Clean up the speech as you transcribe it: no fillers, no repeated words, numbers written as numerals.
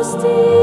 Stay.